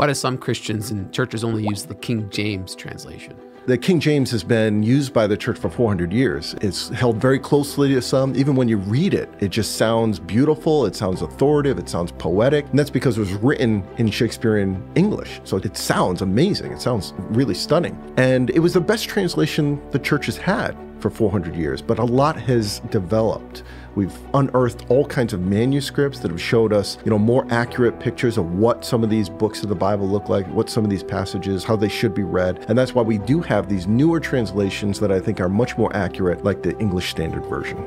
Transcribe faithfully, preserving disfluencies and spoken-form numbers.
Why do some Christians and churches only use the King James translation? The King James has been used by the church for four hundred years. It's held very closely to some. Even when you read it, it just sounds beautiful, it sounds authoritative, it sounds poetic. And that's because it was written in Shakespearean English. So it sounds amazing, it sounds really stunning. And it was the best translation the church has had for four hundred years, but a lot has developed. We've unearthed all kinds of manuscripts that have showed us, you know, more accurate pictures of what some of these books of the Bible look like, what some of these passages, how they should be read. And that's why we do have these newer translations that I think are much more accurate, like the English Standard Version.